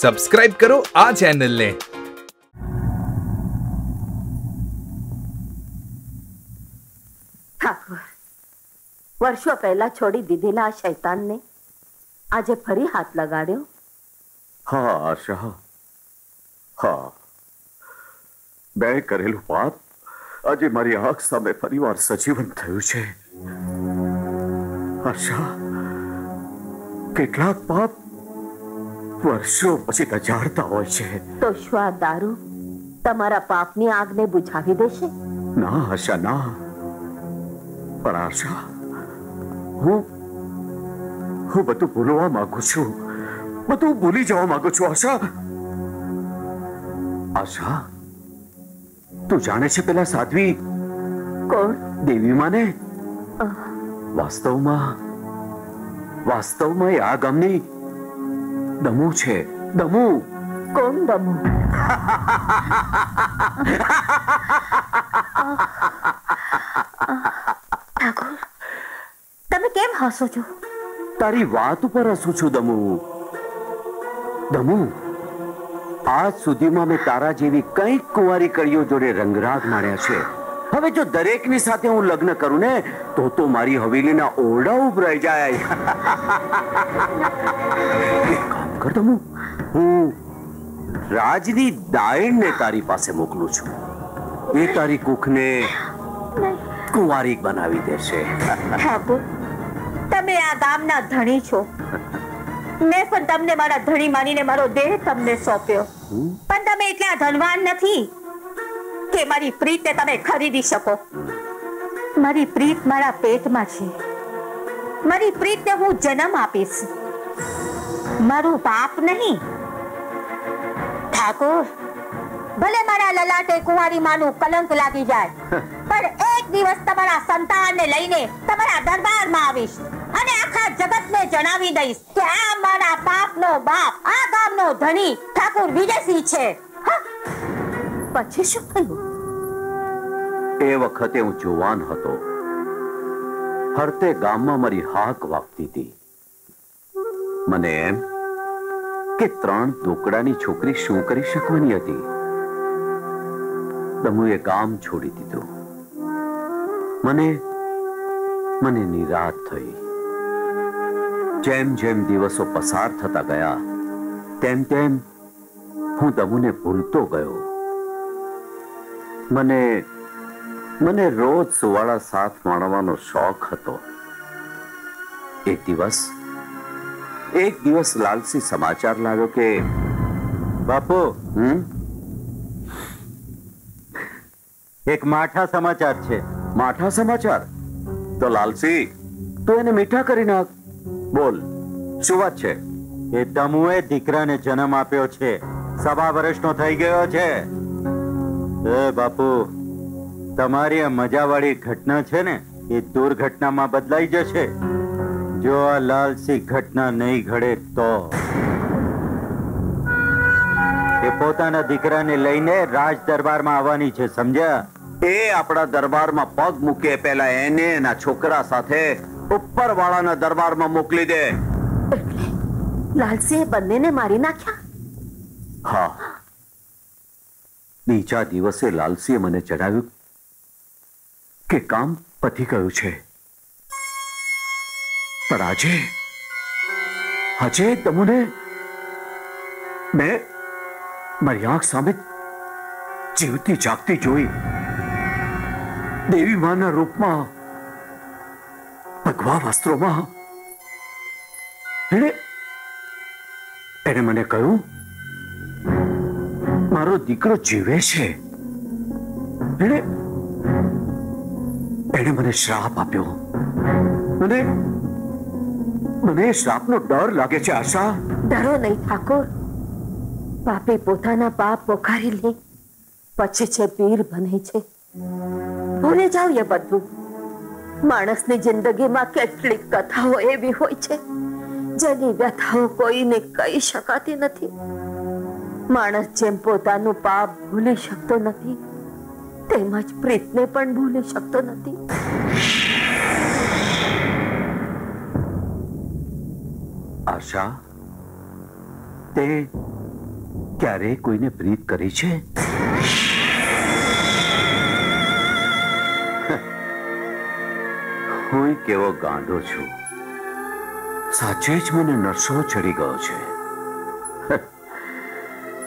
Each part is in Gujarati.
सब्सक्राइब करो आ चैनल ने। वर्षो पहला छोड़ी दीदीना आ शैतान ने आज फरी हाथ लगाड्यो। हाँ आशा, हाँ मैं करेलू पाप आज मारी आंख सामे परिवार सजीवन थयु छे। आशा केटलाक पाप वर्षो पछी तजारता होय छे। तो श्वा दारू तमारा पापनी आग ने बुझावी देशे? ना आशा ना, पर आशा હું બધું ભૂલવા માંગુ છું, બધું ભૂલી જવા માંગુ છું। આશા આશા તું જાણે છે પેલા સાધ્વી કોણ દેવી માને વાસ્તવમાં આ ગામની દમુ છે। દમુ કોણ? દમુ तारी वात पर हसू छू। दमू दमू आज सुधी में तारा जेवी कई कुंवारी कड़ियों जोड़े रंगराग माण्या छे। हवे जो दरेकनी साथे हूँ लग्न करूँ ने तो मारी हवेली ना ओरडा उभराई जाए। काम कर दमू, हूँ राजनी दायण ने तारी पासे मोकलू छू। ये तारी कुख ने कुंवारी बनावी देशे। તમે આ ગામના ધણી છો, મેં પણ તમને મારા ધણી માનીને મારો દેહ તમને સોંપ્યો, પણ તમે એટલા ધનવાન નથી કે મારી પ્રીતને તમે ખરીદી શકો। મારી પ્રીત મારા પેટમાં છે, મારી પ્રીતને હું જન્મ આપીશ, મારું બાપ નહીં। ઠાકોર, ભલે મારા લલાટે કુંવારી માનું કલંક લાગી જાય, પણ એક દિવસ તમારા સંતાનને લઈને તમારા દરબારમાં આવીશ। મને એમ કે ત્રણ ઢોકળાની છોકરી શું કરી શકવાની હતી। દમુએ ગામ છોડી દીધું, મને નિરાશ થઈ। જેમ જેમ દિવસો પસાર થતા ગયા તેમ તેમ હું દમુને ભૂલતો ગયો। મને રોજ સુવાળા સાથ માણવાનો શોખ હતો। એક દિવસ લાલસી સમાચાર લાવ્યો કે બાપુ, એક માઠા સમાચાર છે। માઠા સમાચાર? તો લાલસી, તો એને મીઠા કરી નાખ। બોલ, શું વાત છે? એ દમુએ દીકરાને જન્મ આપ્યો છે, સવા વર્ષનો થઈ ગયો છે। એ બાપુ, તમારી આ મજાવાળી ઘટના છે ને, એ દુર્ઘટનામાં બદલાઈ જશે જો આ લાલસી ઘટના નહીં ઘડે તો। એ પોતાના દીકરાને લઈને રાજ દરબારમાં આવવાની છે, સમજ્યા? એ આપણા દરબારમાં પગ મૂકે પહેલા એને એના છોકરા સાથે ઉપર વાળાના દરબારમાં મોકલી દે। લાલસીએ બંનેને મારી નાખ્યા? હા, બીજા દિવસે લાલસીએ મને જણાવ્યું કે કામ પતી ગયું છે, પણ આજે તમને મેં મારી આંખ સામે જીવતી જાગતી જોઈ। દેવી માના રૂપમાં ભગવા વસ્ત્રોમાં એને મને કહ્યું, મારો દીકરો જીવે છે। એને મને શ્રાપ આપ્યો। મને શ્રાપનો ડર લાગે છે। આશા, ડરો નહીં ઠાકોર, બાપે પોતાના પાપ પોકારી લે પછી છે પીર બને છે। ભૂલી જાવ એ બધું। માણસની જિંદગીમાં કેટલીક કથાઓ એવી હોય છે જેની વ્યથાઓ કોઈને કહી શકાતી નથી। માણસ જેમ પોતાનું પાપ ભૂલી શકતો નથી, તેમ જ પ્રીતને પણ ભૂલી શકતો નથી। આશા, તે ક્યારે કોઈને પ્રીત કરી છે? હું કેવો ગાંડો છું, સાચે જ મને નરસો ચડી ગયો છે.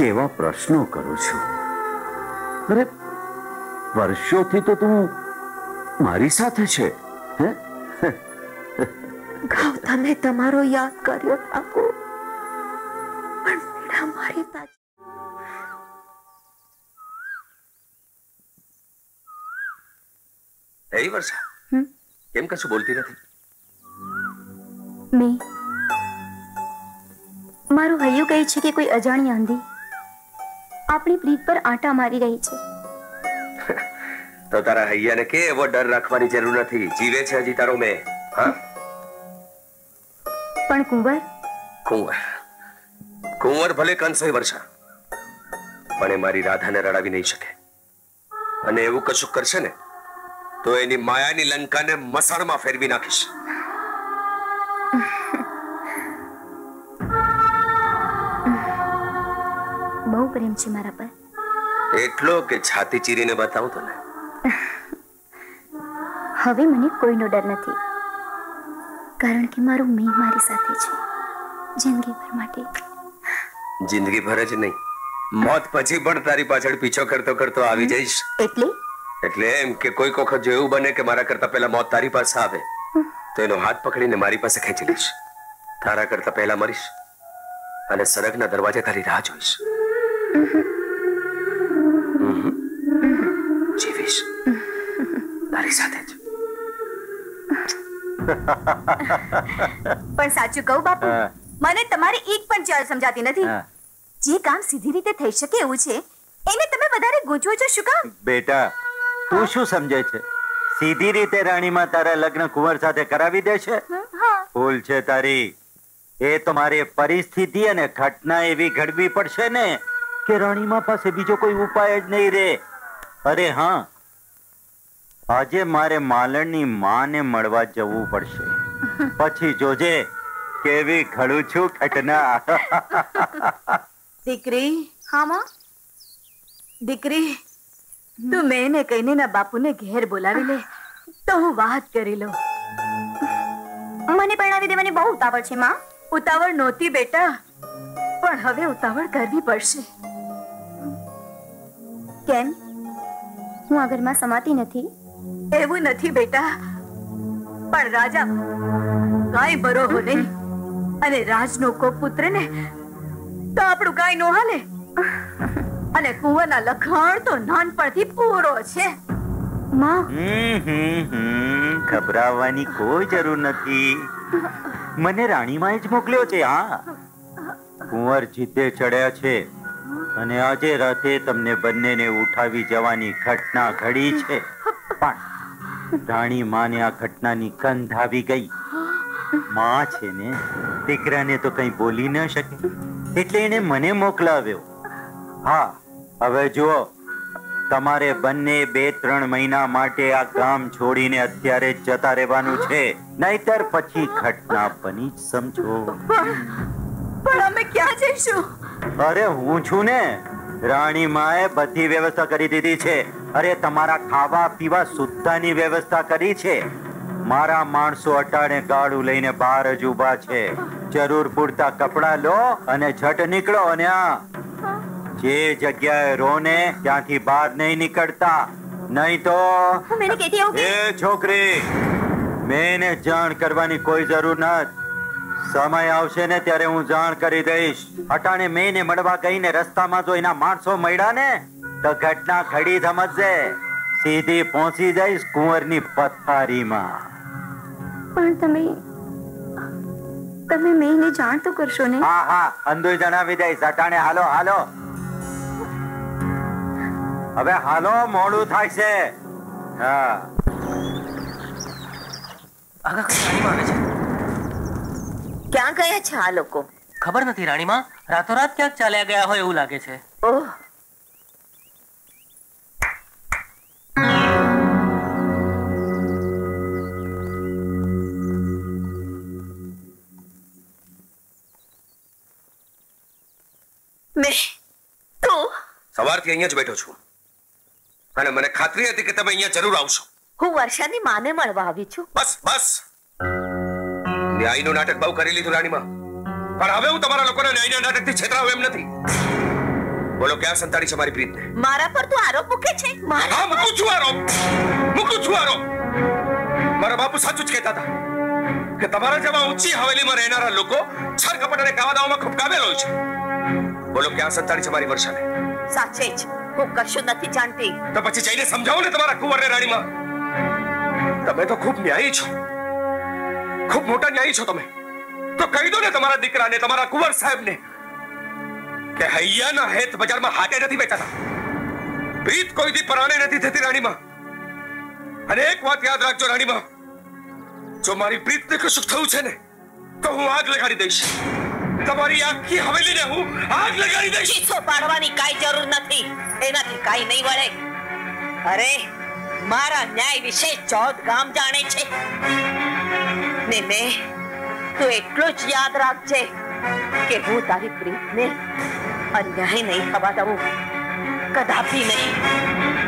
કેવા પ્રશ્નો કરું છું. અરે વર્ષોથી તો તું મારી સાથે છે. તમે તમારો યાદ કર્યો ઠાકોર, પણ મારી પાસે એવી વર્ષા કેમ કશું બોલતી નથી? મેં મારું હૈયું કહે છે કે કોઈ અજાણી આંધી આપણી પ્રીત પર આંટા મારી રહી છે. તો તારા હૈયાને કે એવો ડર રાખવાની જરૂર નથી, જીવે છે હજી તારો મે. હા પણ કુંવર કુંવર કુંવર ભલે કંસ હોય વર્ષા, પણ એ મારી રાધાને રડાવી નહીં શકે. અને એવું કશું કરશે ને તો એની માયાની લંકાને મસાણમાં ફેરવી નાખીશ. બહુ પ્રેમ છે મારા પર, એટલો કે છાતી ચીરીને બતાવું તને. હવે મને કોઈનો ડર નથી, કારણ કે મારું મે મારી સાથે છે જિંદગીભર માટે. જિંદગીભર જ નહીં, મોત પછી પણ તારી પાછળ પીછો કરતો કરતો આવી જઈશ. એટલે એમ કે કોઈક વખત જો એવું બને કે મારા કરતા પહેલા મોત તારી પાસે આવે તો એનો હાથ પકડીને મારી પાસે ખેંચી લઈશ. તારા કરતા પહેલા મરીશ અને સડકના દરવાજે તારી રાહ જોઈશ. જીવીશ તારી સાથે જ. પણ સાચું કહું બાપુ, મને તમારી એક પણ ચાલ સમજાતી નથી. જે કામ સીધી રીતે થઈ શકે એવું છે એને તમે વધારે ગૂંચવો છો શું કામ? બેટા તું શું સમજે છે? સીધી રીતે રાણીમાં તારા લગ્ન કુંવર સાથે કરાવી દે છે? ભૂલ છે તારી. એ તમારે પરિસ્થિતિ અને ઘટના એવી ઘડવી પડશે ને કે રાણીમાં પાસે બીજો કોઈ ઉપાય જ નહીં રે. અરે હા, આજે મારે માલણની માને મળવા જવું પડશે, પછી જોજે કેવી ઘડું છું ઘટના. દીકરી. હા માં. દીકરી તું મેને કહીને ના બાપુને ઘેર બોલાવી લે તો હું વાત કરી લઉં. મને પરણાવી દેવાની બહુ ઉતાવળ છે માં. ઉતાવળ નહોતી બેટા, પણ હવે ઉતાવળ કરવી પડશે. કેમ? હું આ ઘરમાં સમાતી નથી? એવું નથી બેટા, પણ રાજા ગાય બરોબર નહીં અને રાજનો કો પુત્ર ને તો આપણું ગાય નો હાલે. અને કુંવરના લખાણ તો નાનપણથી પૂરો છે માં. ગભરાવાની કોઈ જરૂર નથી, મને રાણીમાં જ મોકલ્યો છે. હા, કુંવર જીતે ચડ્યા છે અને આજે રાતે તમને બંનેને ઉઠાવી જવાની ઘટના ઘડી છે. પણ રાણી માને આ ઘટનાની ગંધ આવી ગઈ. માં છે ને, દીકરાને તો કંઈ બોલી ન શકે એટલે એને મને મોકલાવ્યો. હા, હવે જુઓ, તમારે બંને 2-3 મહિના માટે આ ગામ છોડીને અત્યારે જતા રહેવાનું છે, નહીતર પછી ઘટના બની સમજો. પણ અમે ક્યાં જઈશું? અરે હું છું ને, રાણી માએ બધી વ્યવસ્થા કરી દીધી છે. અરે તમારા ખાવા પીવા સુદ્ધાની વ્યવસ્થા કરી છે. મારા માણસો અટાણે ગાડું લઈને બહાર જ ઉભા છે. જરૂર પૂરતા કપડા લો અને ઝટ નીકળો, અને આ જે જગ્યાએ રોને ત્યાંથી બહાર નહીં નીકળતા, નહીં તો એ છોકરી મેને જાણ કરવાની કોઈ જરૂર નથી. સમય આવશે ને ત્યારે હું જાણ કરી દઈશ. અટાણે મેને મળવા ગઈને રસ્તામાં જો એના માણસો મળ્યા ને તો ઘટના ઘડી સમજશે. સીધી પહોંચી જઈશ કુંવરની પથારીમાં. પણ તમે મેને જાણ તો કરશો ને? હા હા, અંધુય જણાવી દઈશ. અટાણે હાલો હાલો, હવે હાલો, મોડું થાય છે. ક્યાં ગયા છે આ લોકો? ખબર નથી રાણીમાં, રાતોરાત ક્યાંક ચાલ્યા ગયા હોય એવું લાગે છે. ઓહ, बापू साचु कहता था कि तमारा जब ऊंची हवेली में रहनारा लोको छर कपट ने कावादाओं में खुपकावेलो छे। बोलो क्या संताड़ी छे मारी वर्षा ने? साचे ज હું કશું નથી જાણતી। તો પછી જઈને સમજાવો ને તમારા કુંવર ને રાણી માં। તમે તો ખૂબ ન્યાયી છો, ખૂબ મોટા ન્યાયી છો તમે। તો કહી દો ને તમારા દીકરાને, તમારા કુંવર સાહેબ ને કે હૈયાના હેત બજારમાં હાટે નથી બેઠાતા। પ્રીત કોઈ દી પરાણે નથી થતી રાણી માં। અને એક વાત યાદ રાખજો રાણી માં, जो मारी प्रीत ने कशुक थयु छे ने तो हूँ आग लगाड़ी दईश। तमारी आखी हवेली ने हूँ आग लगाड़ी दईश। चीसो पाड़वानी काई जरूर नथी, एनाथी काई नहीं वळे। अरे मारा न्याय विषय चौथ गाम जाने छे ने। ने तू एटलो ज याद राखजे के हूँ तारी प्रीत ने अन्याय नहीं थवा दऊं, कदापि नहीं।